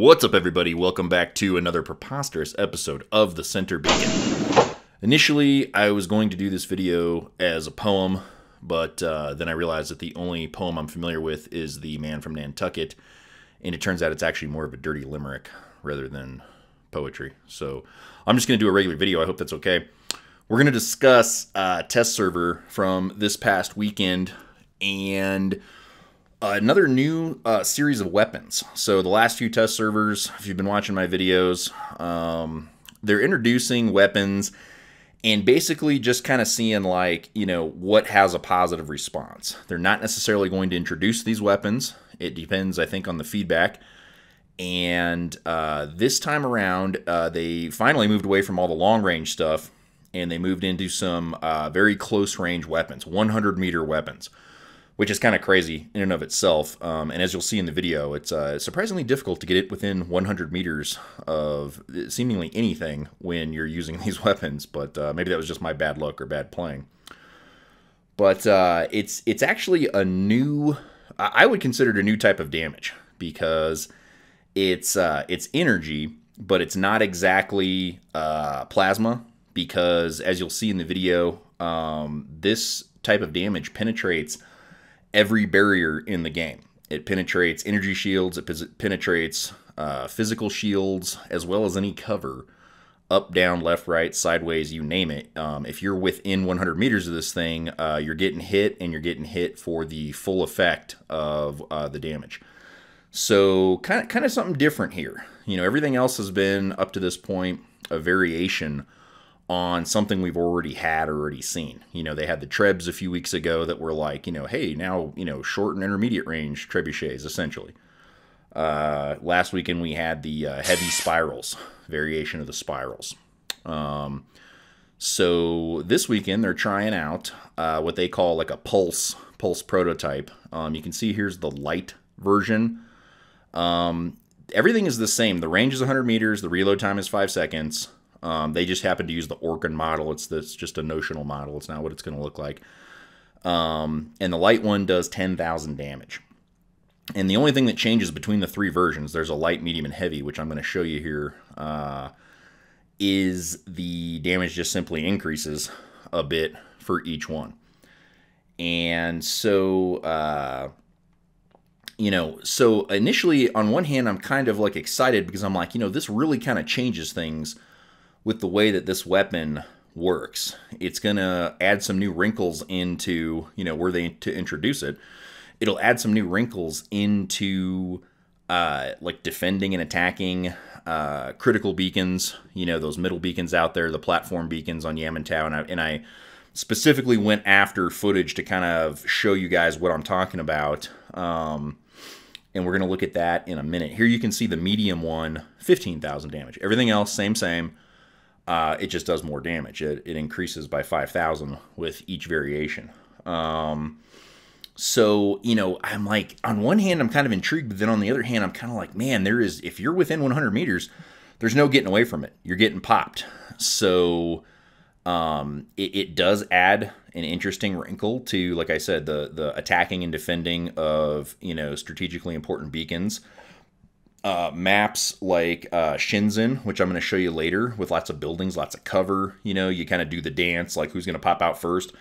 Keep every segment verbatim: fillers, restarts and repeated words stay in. What's up, everybody? Welcome back to another preposterous episode of The Center Beacon. Initially, I was going to do this video as a poem, but uh, then I realized that the only poem I'm familiar with is The Man from Nantucket, and it turns out it's actually more of a dirty limerick rather than poetry. So I'm just going to do a regular video. I hope that's okay. We're going to discuss uh, Test Server from this past weekend and Uh, another new uh, series of weapons. So the last few test servers, if you've been watching my videos, um, they're introducing weapons and basically just kind of seeing, like, you know, what has a positive response. They're not necessarily going to introduce these weapons. It depends, I think, on the feedback. And uh, this time around, uh, they finally moved away from all the long-range stuff, and they moved into some uh, very close-range weapons, one hundred meter weapons, which is kind of crazy in and of itself. Um, and as you'll see in the video, it's uh, surprisingly difficult to get it within one hundred meters of seemingly anything when you're using these weapons, but uh, maybe that was just my bad luck or bad playing. But uh, it's, it's actually a new, I would consider it a new type of damage, because it's, uh, it's energy, but it's not exactly uh, plasma, because as you'll see in the video, um, this type of damage penetrates every barrier in the game. It penetrates energy shields, it penetrates uh, physical shields, as well as any cover, up, down, left, right, sideways, you name it. Um, if you're within one hundred meters of this thing, uh, you're getting hit, and you're getting hit for the full effect of uh, the damage. So kind of, kind of something different here. You know, everything else has been, up to this point, a variation on something we've already had, already seen. You know, they had the Trebs a few weeks ago that were like, you know, hey, now, you know, short and intermediate range trebuchets, essentially. Uh, last weekend we had the uh, heavy spirals, variation of the spirals. Um, so this weekend they're trying out uh, what they call like a pulse, pulse prototype. Um, you can see here's the light version. Um, everything is the same. The range is one hundred meters, the reload time is five seconds. Um, they just happen to use the Orkan model. It's, it's just a notional model. It's not what it's going to look like. Um, and the light one does ten thousand damage. And the only thing that changes between the three versions, there's a light, medium, and heavy, which I'm going to show you here, uh, is the damage just simply increases a bit for each one. And so, uh, you know, so initially, on one hand, I'm kind of like excited, because I'm like, you know, this really kind of changes things with the way that this weapon works. It's gonna add some new wrinkles into, you know, where they to introduce it. It'll add some new wrinkles into uh, like defending and attacking uh, critical beacons, you know, those middle beacons out there, the platform beacons on Yamantau. And I, and I specifically went after footage to kind of show you guys what I'm talking about. Um, and we're gonna look at that in a minute. Here you can see the medium one, fifteen thousand damage. Everything else, same, same. Uh, it just does more damage. It, it increases by five thousand with each variation. Um, so, you know, I'm like, on one hand, I'm kind of intrigued, but then on the other hand, I'm kind of like, man, there is, if you're within one hundred meters, there's no getting away from it. You're getting popped. So um, it, it does add an interesting wrinkle to, like I said, the, the attacking and defending of, you know, strategically important beacons. Uh, maps like uh, Shinzen, which I'm going to show you later, with lots of buildings, lots of cover. You know, you kind of do the dance, like who's going to pop out first.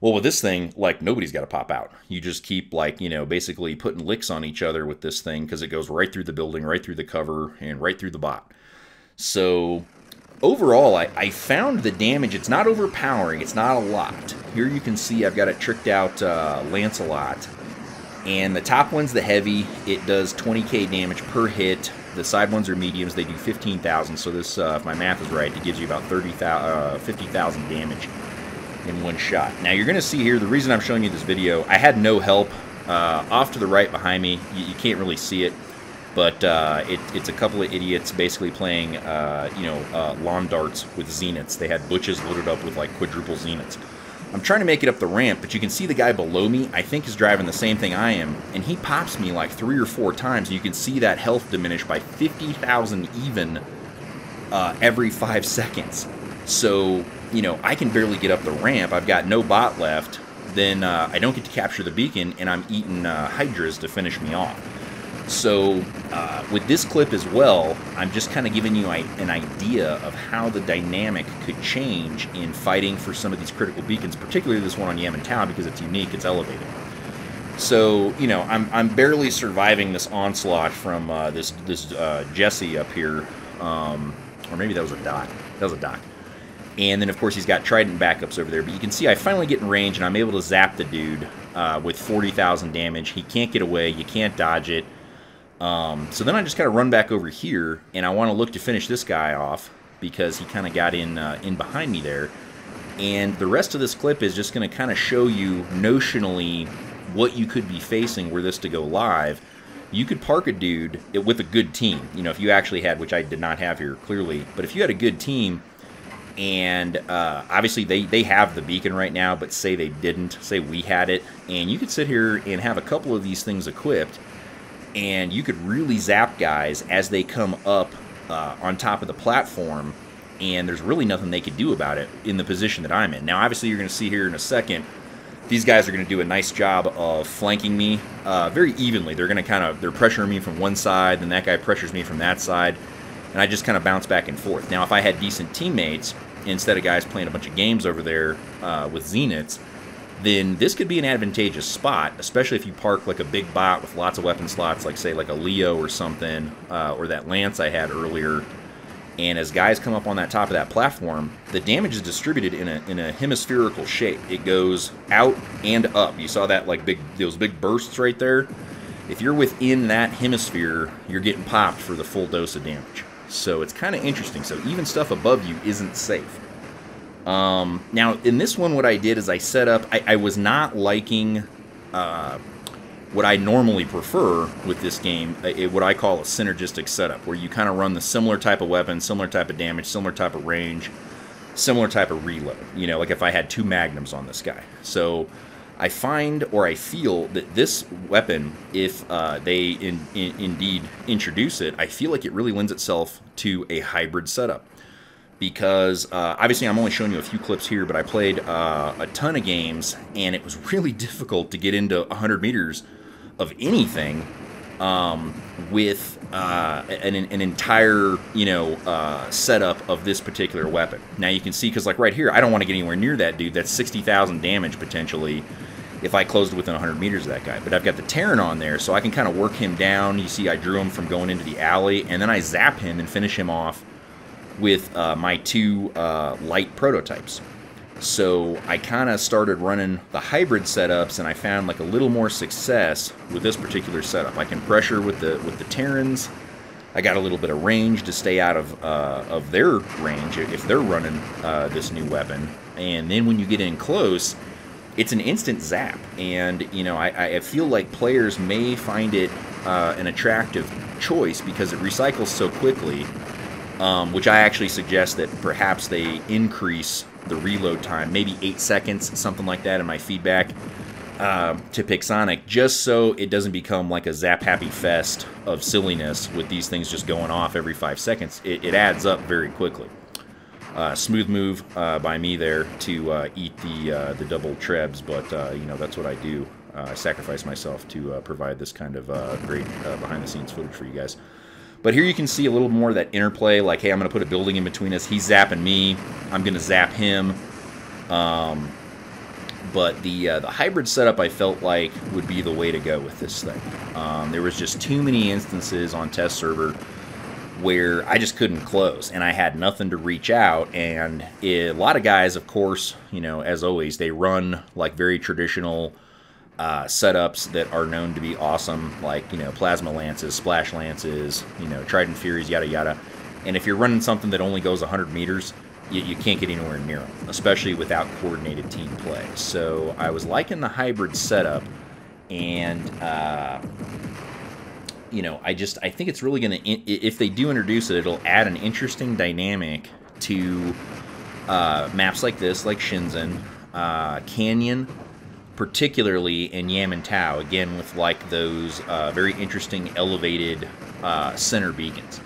Well, with this thing, like, nobody's got to pop out. You just keep, like, you know, basically putting licks on each other with this thing, because it goes right through the building, right through the cover, and right through the bot. So overall, I, I found the damage, it's not overpowering, it's not a lot. Here you can see I've got it tricked out uh, Lancelot. And the top one's the heavy. It does twenty K damage per hit. The side ones are mediums. They do fifteen thousand. So this, uh, if my math is right, it gives you about thirty thousand, uh, fifty thousand damage in one shot. Now you're going to see here, the reason I'm showing you this video, I had no help. Uh, off to the right behind me, you, you can't really see it, but uh, it, it's a couple of idiots basically playing, uh, you know, uh, lawn darts with Zeniths. They had butches loaded up with like quadruple Zeniths. I'm trying to make it up the ramp, but you can see the guy below me, I think, is driving the same thing I am, and he pops me like three or four times, and you can see that health diminish by fifty thousand even uh, every five seconds. So, you know, I can barely get up the ramp, I've got no bot left, then uh, I don't get to capture the beacon, and I'm eating uh, Hydras to finish me off. So uh, with this clip as well, I'm just kind of giving you a, an idea of how the dynamic could change in fighting for some of these critical beacons, particularly this one on Yamantau, because it's unique, it's elevated. So, you know, I'm, I'm barely surviving this onslaught from uh, this, this uh, Jesse up here. Um, or maybe that was a Doc. That was a Doc. And then, of course, he's got Trident backups over there. But you can see I finally get in range, and I'm able to zap the dude uh, with forty thousand damage. He can't get away. You can't dodge it. Um, so then I just kind of run back over here, and I want to look to finish this guy off because he kind of got in uh, in behind me there. And the rest of this clip is just going to kind of show you notionally what you could be facing were this to go live. You could park a dude with a good team. You know, if you actually had, which I did not have here, clearly. But if you had a good team, and uh, obviously they, they have the beacon right now, but say they didn't, say we had it, and you could sit here and have a couple of these things equipped, and you could really zap guys as they come up uh, on top of the platform, and there's really nothing they could do about it in the position that I'm in. Now, obviously, you're going to see here in a second, these guys are going to do a nice job of flanking me uh, very evenly. They're going to kind of, they're pressuring me from one side, then that guy pressures me from that side, and I just kind of bounce back and forth. Now, if I had decent teammates, instead of guys playing a bunch of games over there uh, with Zeniths, then this could be an advantageous spot, especially if you park like a big bot with lots of weapon slots, like say like a Leo or something, uh, or that Lance I had earlier. And as guys come up on that top of that platform, the damage is distributed in a in a hemispherical shape. It goes out and up. You saw that like big those big bursts right there. If you're within that hemisphere, you're getting popped for the full dose of damage. So it's kind of interesting. So even stuff above you isn't safe. Um, now, in this one, what I did is I set up, I, I was not liking uh, what I normally prefer with this game, it, what I call a synergistic setup, where you kind of run the similar type of weapon, similar type of damage, similar type of range, similar type of reload. You know, like if I had two Magnums on this guy. So I find, or I feel, that this weapon, if uh, they in, in, indeed introduce it, I feel like it really lends itself to a hybrid setup. Because, uh, obviously, I'm only showing you a few clips here, but I played uh, a ton of games, and it was really difficult to get into one hundred meters of anything um, with uh, an, an entire, you know, uh, setup of this particular weapon. Now, you can see, because, like, right here, I don't want to get anywhere near that dude. That's sixty thousand damage, potentially, if I closed within one hundred meters of that guy. But I've got the Terrain on there, so I can kind of work him down. You see, I drew him from going into the alley, and then I zap him and finish him off with uh, my two uh, light prototypes. So I kind of started running the hybrid setups, and I found like a little more success with this particular setup. I can pressure with the with the Terrans. I got a little bit of range to stay out of uh, of their range if they're running uh, this new weapon. And then when you get in close, it's an instant zap. And you know, I, I feel like players may find it uh, an attractive choice because it recycles so quickly. Um, which I actually suggest that perhaps they increase the reload time, maybe eight seconds, something like that in my feedback uh, to Pixonic, just so it doesn't become like a Zap Happy Fest of silliness with these things just going off every five seconds. It, it adds up very quickly. Uh, smooth move uh, by me there to uh, eat the, uh, the double trebs, but uh, you know, that's what I do. Uh, I sacrifice myself to uh, provide this kind of uh, great uh, behind-the-scenes footage for you guys. But here you can see a little more of that interplay, like, hey, I'm going to put a building in between us. He's zapping me. I'm going to zap him. Um, but the uh, the hybrid setup, I felt like, would be the way to go with this thing. Um, there was just too many instances on test server where I just couldn't close, and I had nothing to reach out. And it, a lot of guys, of course, you know, as always, they run, like, very traditional Uh, setups that are known to be awesome, like, you know, plasma lances, splash lances, you know, Trident Furies, yada yada. And if you're running something that only goes one hundred meters, you, you can't get anywhere near them, especially without coordinated team play. So I was liking the hybrid setup, and uh, you know, I just I think it's really going to, if they do introduce it, it'll add an interesting dynamic to uh, maps like this, like Shinzen, uh, Canyon, particularly in Yamantau, again with like those uh, very interesting elevated uh, center beacons.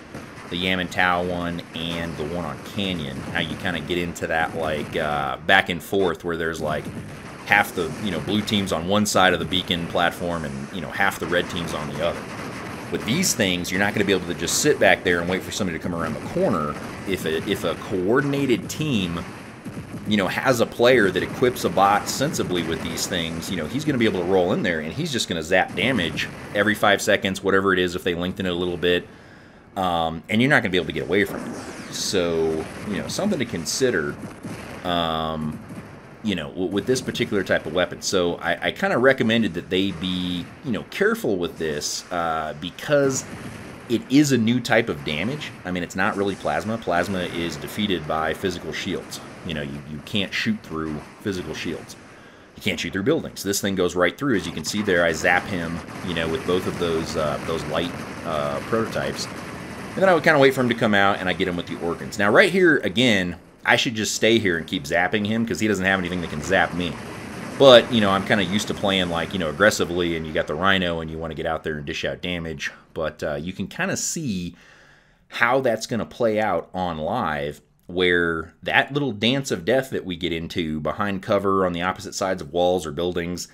The Yamantau one and the one on Canyon, how you kind of get into that like uh, back and forth where there's like half the, you know, blue teams on one side of the beacon platform and, you know, half the red teams on the other. With these things, you're not going to be able to just sit back there and wait for somebody to come around the corner. If a, if a coordinated team, you know, has a player that equips a bot sensibly with these things, you know, he's going to be able to roll in there and he's just going to zap damage every five seconds, whatever it is, if they lengthen it a little bit. Um, and you're not going to be able to get away from it. So, you know, something to consider, um, you know, with this particular type of weapon. So I, I kind of recommended that they be, you know, careful with this uh, because it is a new type of damage. I mean, it's not really plasma. Plasma is defeated by physical shields. You know, you, you can't shoot through physical shields. You can't shoot through buildings. This thing goes right through. As you can see there, I zap him, you know, with both of those, uh, those light uh, prototypes. And then I would kind of wait for him to come out, and I get him with the organs. Now, right here, again, I should just stay here and keep zapping him because he doesn't have anything that can zap me. But, you know, I'm kind of used to playing, like, you know, aggressively, and you got the Rhino, and you want to get out there and dish out damage. But uh, you can kind of see how that's going to play out on live, where that little dance of death that we get into behind cover on the opposite sides of walls or buildings,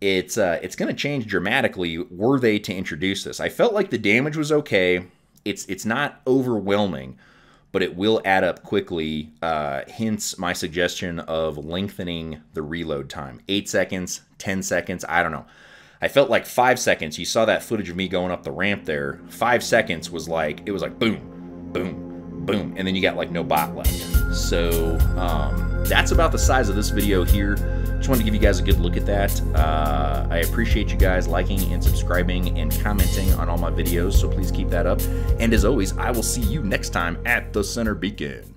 it's, uh, it's going to change dramatically were they to introduce this. I felt like the damage was okay. It's it's not overwhelming, but it will add up quickly, uh, hence my suggestion of lengthening the reload time. eight seconds, ten seconds, I don't know. I felt like five seconds, you saw that footage of me going up the ramp there, five seconds was like, it was like boom, boom, boom, and then you got like no bot left. So um, that's about the size of this video here. Just wanted to give you guys a good look at that. Uh, I appreciate you guys liking and subscribing and commenting on all my videos, so please keep that up. And as always, I will see you next time at the Center Beacon.